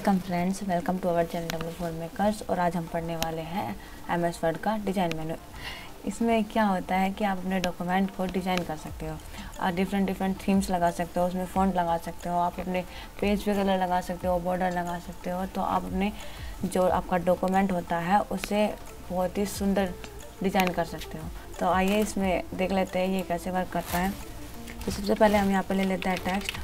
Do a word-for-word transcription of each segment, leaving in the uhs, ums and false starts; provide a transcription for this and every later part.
Welcome friends, welcome to our channel W four makers. और आज हम पढ़ने वाले हैं एम एस वर्ड का डिज़ाइन मेन्यू। इसमें क्या होता है कि आप अपने डॉक्यूमेंट को डिज़ाइन कर सकते हो और डिफरेंट डिफरेंट थीम्स लगा सकते हो, उसमें फ़ॉन्ट लगा सकते हो, आप अपने पेज पे कलर लगा सकते हो, बॉर्डर लगा सकते हो। तो आप अपने जो आपका डॉक्यूमेंट होता है उसे बहुत ही सुंदर डिज़ाइन कर सकते हो। तो आइए इसमें देख लेते हैं ये कैसे वर्क करता है। तो सबसे पहले हम यहाँ पर ले लेते हैं टेक्स्ट।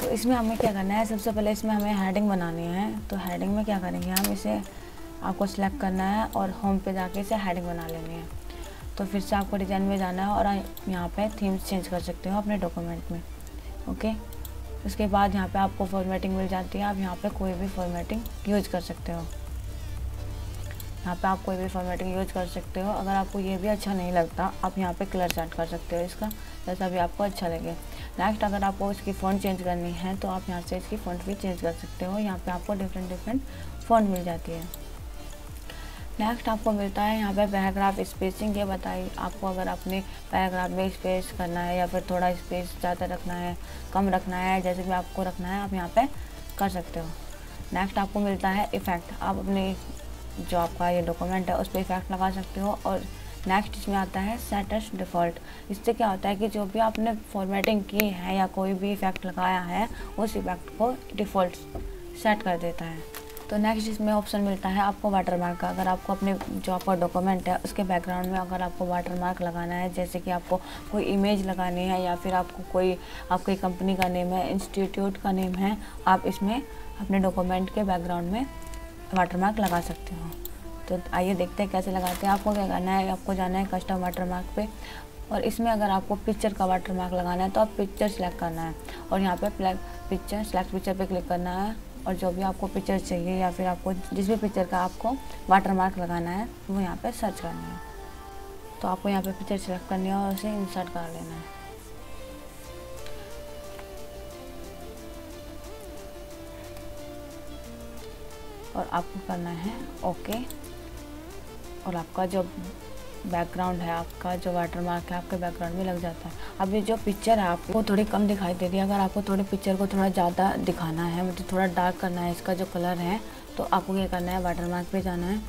तो इसमें हमें क्या करना है, सबसे पहले इसमें हमें हेडिंग बनानी है। तो हेडिंग में क्या करेंगे हम, इसे आपको सिलेक्ट करना है और होम पे जाके इसे हेडिंग बना लेनी है। तो फिर से आपको डिज़ाइन में जाना है और यहाँ पे थीम्स चेंज कर सकते हो अपने डॉक्यूमेंट में। ओके, उसके बाद यहाँ पे आपको फॉर्मेटिंग मिल जाती है। आप यहाँ पर कोई भी फॉर्मेटिंग यूज कर सकते हो, यहाँ पर आप कोई भी फॉर्मेटिंग यूज कर सकते हो। अगर आपको ये भी अच्छा नहीं लगता, आप यहाँ पर कलर चार्ट कर सकते हो इसका, जैसा भी आपको अच्छा लगे। नेक्स्ट, अगर आपको इसकी फ़ॉन्ट चेंज करनी है तो आप यहाँ से इसकी फ़ॉन्ट भी चेंज कर सकते हो। यहाँ पे आपको डिफरेंट डिफरेंट फ़ॉन्ट मिल जाती है। नेक्स्ट आपको मिलता है यहाँ पे पैराग्राफ स्पेसिंग। ये बताइए आपको अगर अपने पैराग्राफ में स्पेस करना है या फिर थोड़ा स्पेस ज़्यादा रखना है, कम रखना है, जैसे भी आपको रखना है आप यहाँ पर कर सकते हो। नेक्स्ट आपको मिलता है इफ़ेक्ट। आप अपने जो आपका ये डॉक्यूमेंट है उस पर इफ़ेक्ट लगा सकते हो। और नेक्स्ट इसमें आता है सेट एज डिफ़ॉल्ट। इससे क्या होता है कि जो भी आपने फॉर्मेटिंग की है या कोई भी इफ़ेक्ट लगाया है उस इफ़ेक्ट को डिफ़ॉल्ट सेट कर देता है। तो नेक्स्ट इसमें ऑप्शन मिलता है आपको वाटरमार्क का। अगर आपको अपने जो आपका डॉक्यूमेंट है उसके बैकग्राउंड में अगर आपको वाटरमार्क लगाना है, जैसे कि आपको कोई इमेज लगानी है या फिर आपको कोई आपकी कंपनी का नेम है, इंस्टीट्यूट का नेम है, आप इसमें अपने डॉक्यूमेंट के बैकग्राउंड में वाटरमार्क लगा सकते हो। तो आइए देखते हैं कैसे लगाते हैं। आपको क्या करना है, आपको जाना है कस्टम वाटरमार्क पे, और इसमें अगर आपको पिक्चर का वाटरमार्क लगाना है तो आप पिक्चर सेलेक्ट करना है और यहाँ पे पिक्चर सेलेक्ट पिक्चर पे क्लिक करना है। और जो भी आपको पिक्चर चाहिए या फिर आपको जिस भी पिक्चर का आपको वाटरमार्क लगाना है वो यहाँ पे सर्च करना है। तो आपको यहाँ पर पिक्चर सेलेक्ट करनी है और उसे इंसर्ट कर लेना है। और आपको करना है ओके। और आपका जो बैकग्राउंड है, आपका जो वाटरमार्क है आपके बैकग्राउंड में लग जाता है। अब ये जो पिक्चर है आपको थोड़ी कम दिखाई दे रही है, अगर आपको थोड़ी पिक्चर को थोड़ा ज़्यादा दिखाना है, मतलब थोड़ा डार्क करना है इसका जो कलर है, तो आपको क्या करना है, वाटरमार्क पे जाना है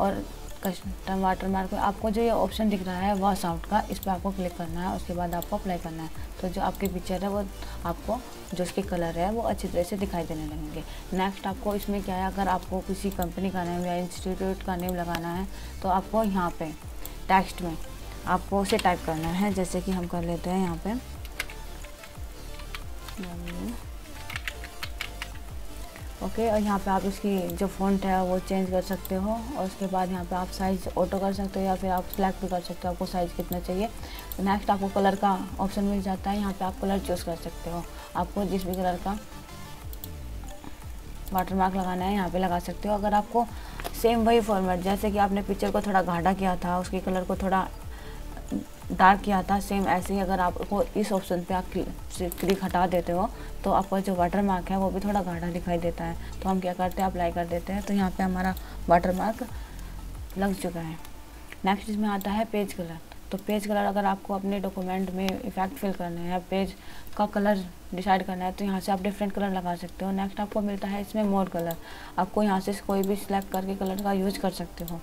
और कस्टम वाटरमार्क पे आपको जो ये ऑप्शन दिख रहा है वॉश आउट का, इस पर आपको क्लिक करना है। उसके बाद आपको अप्लाई करना है। तो जो आपकी पिक्चर है वो आपको जो उसके कलर है वो अच्छी तरह से दिखाई देने लगेंगे। नेक्स्ट आपको इसमें क्या है, अगर आपको किसी कंपनी का नेम या इंस्टीट्यूट का नेम लगाना है तो आपको यहाँ पे टेक्स्ट में आपको उसे टाइप करना है, जैसे कि हम कर लेते हैं यहाँ पे। ओके, और यहाँ पे आप इसकी जो फ़ॉन्ट है वो चेंज कर सकते हो। और उसके बाद यहाँ पे आप साइज़ ऑटो कर सकते हो या फिर आप सेलेक्ट भी कर सकते हो आपको साइज़ कितना चाहिए। नेक्स्ट आपको कलर का ऑप्शन मिल जाता है, यहाँ पे आप कलर चूज़ कर सकते हो। आपको जिस भी कलर का वाटरमार्क लगाना है यहाँ पे लगा सकते हो। अगर आपको सेम वही फॉर्मेट, जैसे कि आपने पिक्चर को थोड़ा गाढ़ा किया था, उसके कलर को थोड़ा डार्क किया था, सेम ऐसे ही अगर आपको इस ऑप्शन पे आप क्लिक हटा देते हो तो आपका जो वाटरमार्क है वो भी थोड़ा गाढ़ा दिखाई देता है। तो हम क्या करते हैं, अप्लाई कर देते हैं। तो यहाँ पे हमारा वाटरमार्क लग चुका है। नेक्स्ट इसमें आता है पेज कलर। तो पेज कलर अगर आपको अपने डॉक्यूमेंट में इफेक्ट फिल करना है या पेज का कलर डिसाइड करना है तो यहाँ से आप डिफरेंट कलर लगा सकते हो। नेक्स्ट आपको मिलता है इसमें मोर कलर। आपको यहाँ से कोई भी सिलेक्ट करके कलर का यूज कर सकते हो।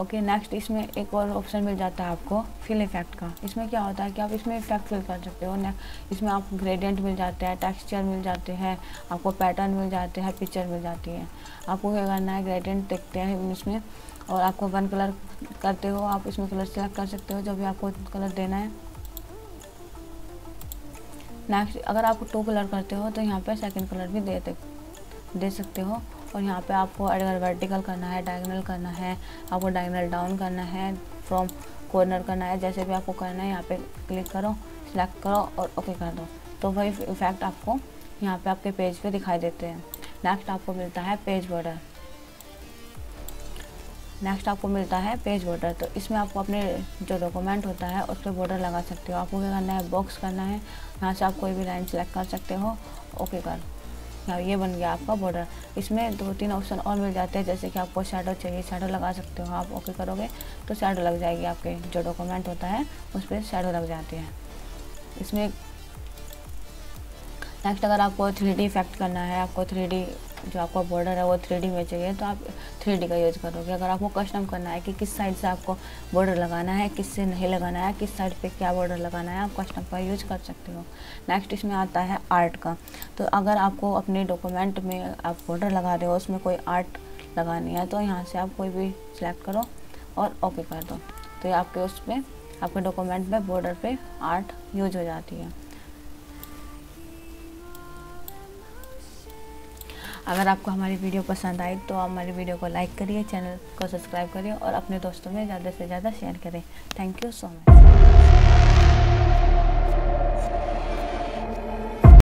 ओके, नेक्स्ट इसमें एक और ऑप्शन मिल जाता है आपको फिल इफेक्ट का। इसमें क्या होता है कि आप इसमें इफेक्ट फिल कर सकते हो। नेक्स्ट इसमें आप ग्रेडियंट मिल जाते हैं, टेक्सचर मिल जाते हैं, आपको पैटर्न मिल जाते हैं, पिक्चर मिल जाती है। आपको क्या करना है, ग्रेडियंट देखते हैं इसमें और आपको वन कलर करते हो, आप इसमें कलर सेलेक्ट कर सकते हो जो भी आपको कलर देना है। नेक्स्ट अगर आप टू कलर करते हो तो यहाँ पर सेकेंड कलर भी दे, दे सकते हो। और यहाँ पे आपको अगर वर्टिकल करना है, डायगोनल करना है, आपको डायगोनल डाउन करना है, फ्रॉम कॉर्नर करना है, जैसे भी आपको करना है यहाँ पे क्लिक करो, सिलेक्ट करो और ओके कर दो। तो वही इफेक्ट आपको यहाँ पे आपके पेज पे दिखाई देते हैं। नेक्स्ट आपको मिलता है पेज बॉर्डर। नेक्स्ट आपको मिलता है पेज बॉर्डर। तो इसमें आपको अपने जो डॉक्यूमेंट होता है उस पर बॉर्डर लगा सकते हो। आपको क्या करना है, बॉक्स करना है, यहाँ से आप कोई भी लाइन सेलेक्ट कर सकते हो, ओके कर दो। यहाँ ये बन गया आपका बॉर्डर। इसमें दो तीन ऑप्शन और मिल जाते हैं, जैसे कि आपको शैडो चाहिए, शैडो लगा सकते हो। आप ओके करोगे तो शैडो लग जाएगी, आपके जो डॉक्यूमेंट होता है उस पर शैडो लग जाती है। इसमें नेक्स्ट अगर आपको थ्री डी इफेक्ट करना है, आपको थ्री डी जो आपका बॉर्डर है वो थ्री डी में चाहिए तो आप थ्री डी का यूज़ करोगे। अगर आपको कस्टम करना है कि किस साइड से आपको बॉर्डर लगाना है, किस से नहीं लगाना है, किस साइड पे क्या बॉर्डर लगाना है, आप कस्टम का यूज़ कर सकते हो। नेक्स्ट इसमें आता है आर्ट का। तो अगर आपको अपने डॉक्यूमेंट में आप बॉर्डर लगा रहे हो, उसमें कोई आर्ट लगानी है तो यहाँ से आप कोई भी सिलेक्ट करो और ओके कर दो, तो आपके उस पर आपके डॉक्यूमेंट में बॉर्डर पे आर्ट यूज हो जाती है। अगर आपको हमारी वीडियो पसंद आई तो आप हमारी वीडियो को लाइक करिए, चैनल को सब्सक्राइब करिए और अपने दोस्तों में ज़्यादा से ज़्यादा शेयर करें। Thank you so much.